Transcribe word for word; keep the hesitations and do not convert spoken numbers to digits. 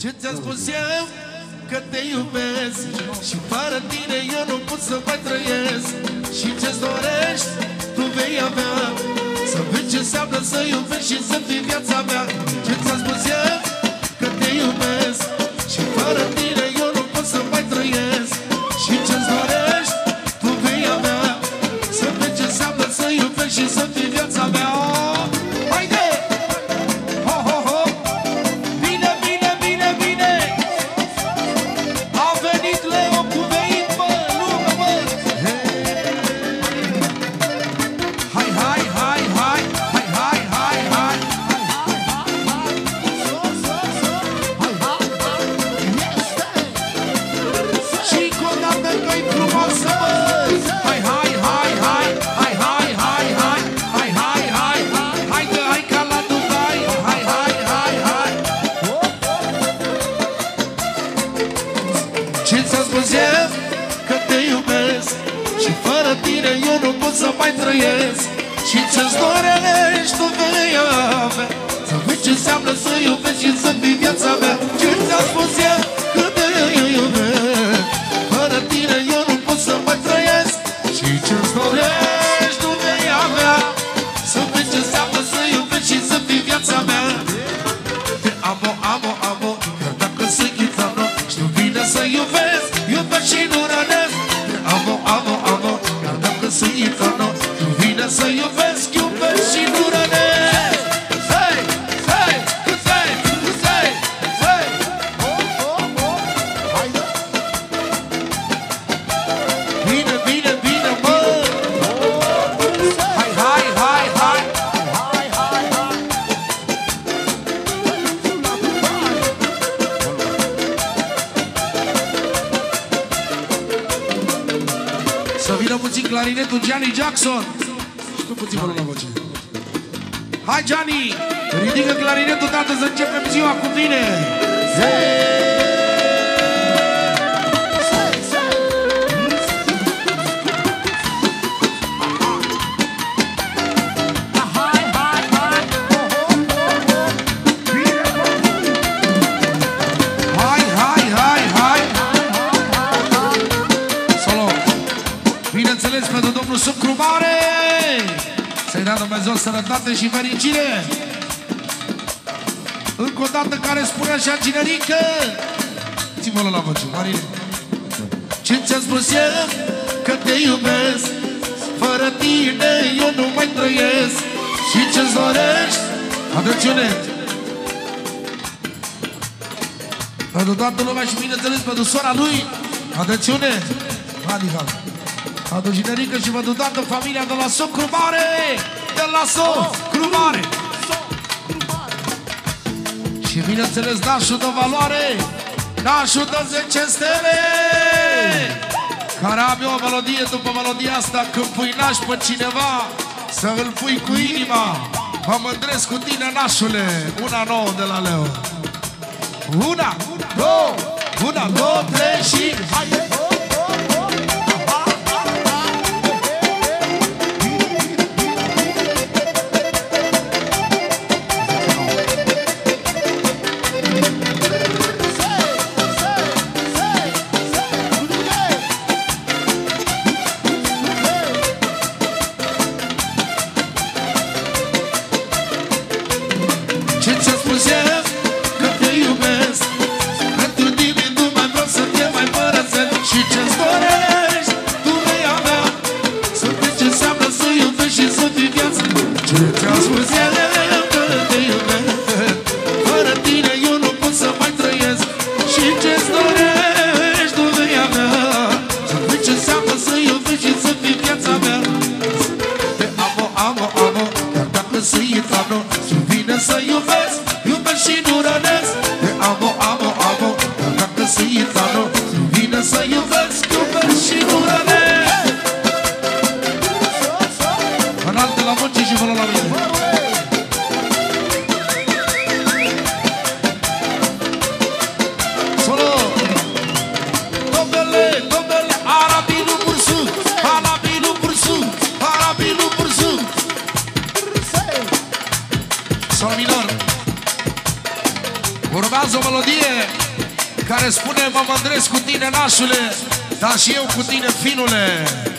Ce ți-am spus eu? Că te iubesc și fără tine eu nu pot să mai trăiesc. Și ce-ți dorești, tu vei avea, să vezi ce înseamnă să iubești și să fii viața mea. Ce ți-am spus eu? Că te iubesc și fără tine eu nu pot să mai trăiesc. Și ce-ți dorești, tu vei avea, să vezi ce înseamnă să iubești și să fii viața mea. Și ce-ți dorești, tu vei avea, să vezi ce înseamnă să iubești și să fii viața mea. Ce ți-am spus eu? Că te iubesc, fără tine eu nu pot să mai trăiesc. Și ce-ți dorești, tu vei avea, să vezi ce înseamnă să iubești și să fii viața mea. Te amo, amo, amo, chiar dacă sunt gitano, știu bine să iubesc, iubesc și nu rănesc. Te amo, amo, amo, chiar dacă sunt gitano, să iubesc, iubesc și nu rănesc. Hey, hey, cât hey, cât hey, hey. Bine, bine, bine, mă. Hai, hai, hai, hai. Să vină puțin clarinetul Johnny Jackson. Puțin la voce. Hai, Gianni! Ridică clarinetul, tată, să începem ziua cu tine! Hey! Dumnezeu sănătate și fericire. Încă o dată care spune așa, generică. Ți-mă la voce, Marine. Ce ți-am spus eu? Că te iubesc, fără tine eu nu mai trăiesc. Și ce-ți dorești? Atențiune! Pentru toată lumea și bineînțeles pentru sora lui. Atențiune! Adică pentru generică și pentru toată familia de la Socru Mare. De la Socru Mare. Și bineînțeles nașul de valoare, nașul de zece stele, care am eu o melodie după melodia asta. Când pui naș pe cineva, să îl pui cu inima. Mă mândresc cu tine, nașule. Una nouă de la Leo. Una, două, una, două, trei și hai! Că te iubesc, pentru tine nu mai vreau să te mai părăsesc. melodie care spune mă mândresc cu tine, nașule, dar și eu cu tine, finule.